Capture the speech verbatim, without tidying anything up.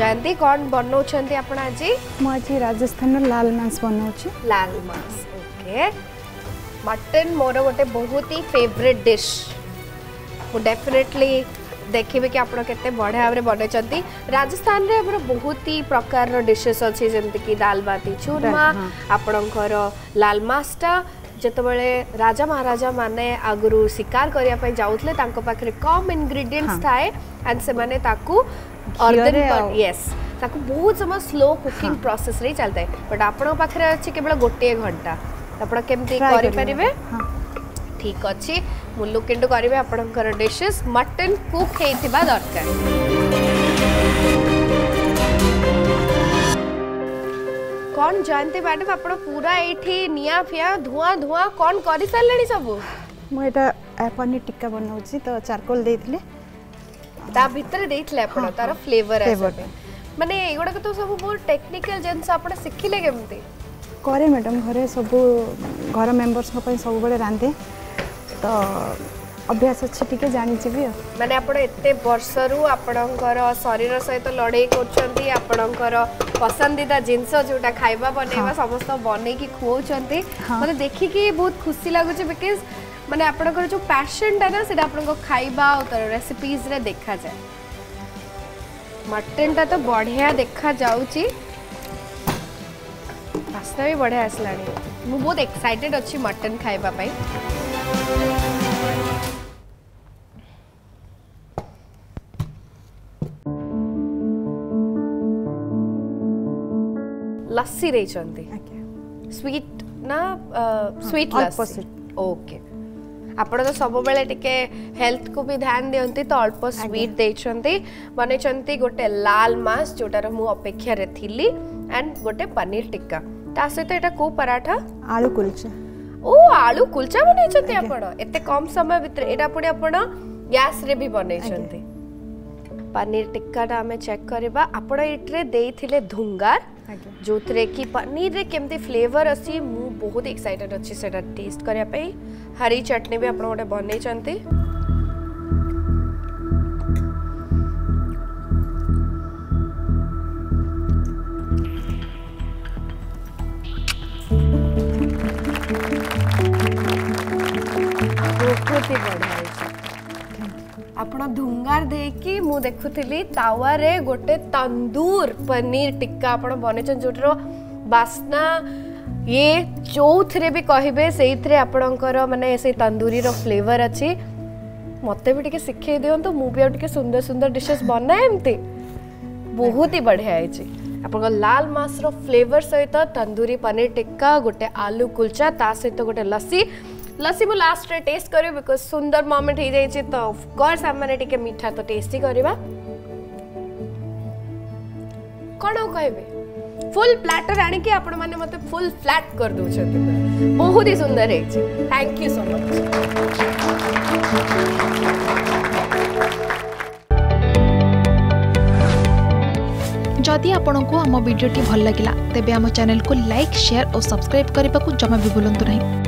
जाती कौन बनाऊँ आप आज मुझे राजस्थान लाल मांस बनाऊँ लाल मांस ओके मटन मोर गोटे बहुत ही फेवरेट डिश डेफिनेटली देखिए कि आप बढ़िया भाव में बनई राजस्थान रे में बहुत ही प्रकार डिशेस अच्छी जमीक दाल बाटी चूरमा आपणकर लाल मास्टा जितेबाला राजा महाराजा माने आगुरी शिकार करने जाऊले पाखे कम इनग्रेडिएंट्स थाए एंड से माने ताकू अर्धन यस ताकू बहुत समय स्लो कुकिंग प्रोसेस रे चलता है बट आपन पाखरे अछि केवल गोटे घंटा आपन केमती करि परिबे ठीक अच्छे मुझे लुक इंटू करेंगे आपणकर डिशेस मटन कुक होता दरकार कौन जानते मैडम आप पूरा ये निया फिया धुआं धुआं कौन कर सारे सब मुझे पनीर टिक्का बनाऊँगी तो चारकोल देते आप तार फ्लेवर मानने युवा तो सब बहुत टेक्निकल जिनस आप शिखिले केमती करे मैडम घरे सब घर मेम्बर्स सब बड़े रांधे तो अभ्यास अच्छे टी जानी मैंने आपते वर्ष रू आपणकर शरीर सहित तो लड़े कर पसंदीदा जिनस जोटा खाଇବା बनवा समस्त बनई खुआं मतलब देखिकी बहुत खुशी लगुच बिकज मैंने आपणकर जो पैशनटा ना से खाଇବା और रेसिपीज रे देखा जाए मटन टा तो बढ़िया देखा जाउची पास्ता भी बढ़िया आसला मु बहुत एक्साइटेड अच्छी मटन खाଇବା पाई लस्सी रही स्वीट ना स्वीट लस्सी ओके आप तो सब बेले टिके हेल्थ को भी ध्यान दिखती तो अल्प स्वीट देखते बनई गोटे लाल मांस जोटार मुपेक्षार थी एंड गोटे पनीर टिक्का ता सहित एटा को पराठा आलू कुलचा ओ आलू कुलचा बनई आप एते कम समय भितर एटा पुणी आप गैस रे भी बनई पनीर टिक्का टा आम चेक करवा आपण इटे देइथिले धुंगार जो थे कि पनीर रे केमती फ्लेवर अच्छी मु बहुत एक्साइटेड अच्छी से टेस्ट करने हरी चटनी भी आप गोटे बनई बहुत ही बढ़िया आपना धुंगार देखी मु देखुली तावा रे गोटे तंदूर पनीर टिक्का आप बन जोटर बास्ना ये चौथे भी कहे से आपणकर माने से तंदूरी रो फ्लेवर अच्छी मते भी टिके सिखे दिवत तो मुझे टिके सुंदर सुंदर डिशेस बनाए एमती बहुत ही बढ़िया है आप लाल मास रो फ्लेवर सहित तंदूरी पनीर टिक्का गोटे आलू कुलचा ता सहित गोटे लस्सी लस्सी मु लास्ट रे टेस्ट करियो बिकॉज सुंदर मोमेंट हो जाए तो ऑफ कोर्स हमने टिके मीठा तो टेस्ट ही करवा कौन कहबे फुल प्लाटर आनी के आपण माने मते फुल फ्लैट कर दो छथि बहुत ही सुंदर है थैंक यू सो मच। जदि आपण को हम वीडियो टी भल लागिला तबे हम चैनल को लाइक शेयर और सब्सक्राइब करबा को जमा भी भूलंतु नहीं।